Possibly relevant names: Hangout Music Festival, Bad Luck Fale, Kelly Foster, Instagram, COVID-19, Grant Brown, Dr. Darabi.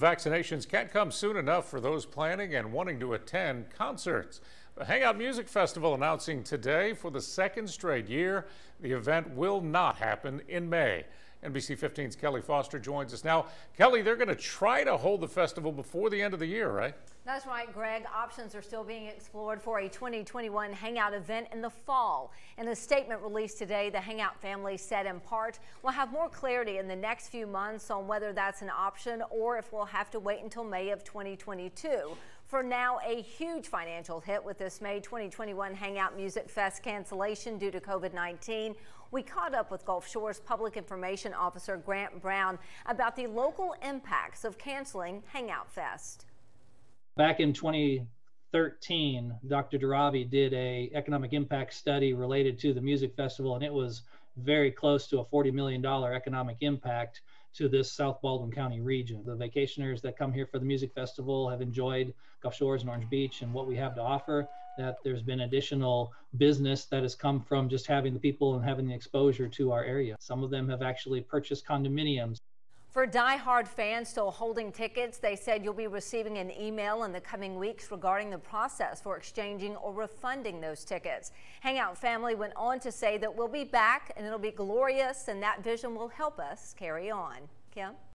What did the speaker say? Vaccinations can't come soon enough for those planning and wanting to attend concerts. The Hangout Music Festival announcing today for the second straight year, the event will not happen in May. NBC 15's Kelly Foster joins us now. Kelly, they're going to try to hold the festival before the end of the year, right? That's right, Greg. Options are still being explored for a 2021 Hangout event in the fall. In a statement released today, the Hangout family said in part, we'll have more clarity in the next few months on whether that's an option or if we'll have to wait until May of 2022. For now, a huge financial hit with this May 2021 Hangout Music Fest cancellation due to COVID-19. We caught up with Gulf Shore's Public Information Officer Grant Brown about the local impacts of canceling Hangout Fest. Back in 2013, Dr. Darabi did an economic impact study related to the music festival, and it was very close to a $40 million economic impact to this South Baldwin County region. The vacationers that come here for the music festival have enjoyed Gulf Shores and Orange Beach and what we have to offer, that there's been additional business that has come from just having the people and having the exposure to our area. Some of them have actually purchased condominiums. For diehard fans still holding tickets, they said you'll be receiving an email in the coming weeks regarding the process for exchanging or refunding those tickets. Hangout family went on to say that we'll be back and it'll be glorious, and that vision will help us carry on. Kim?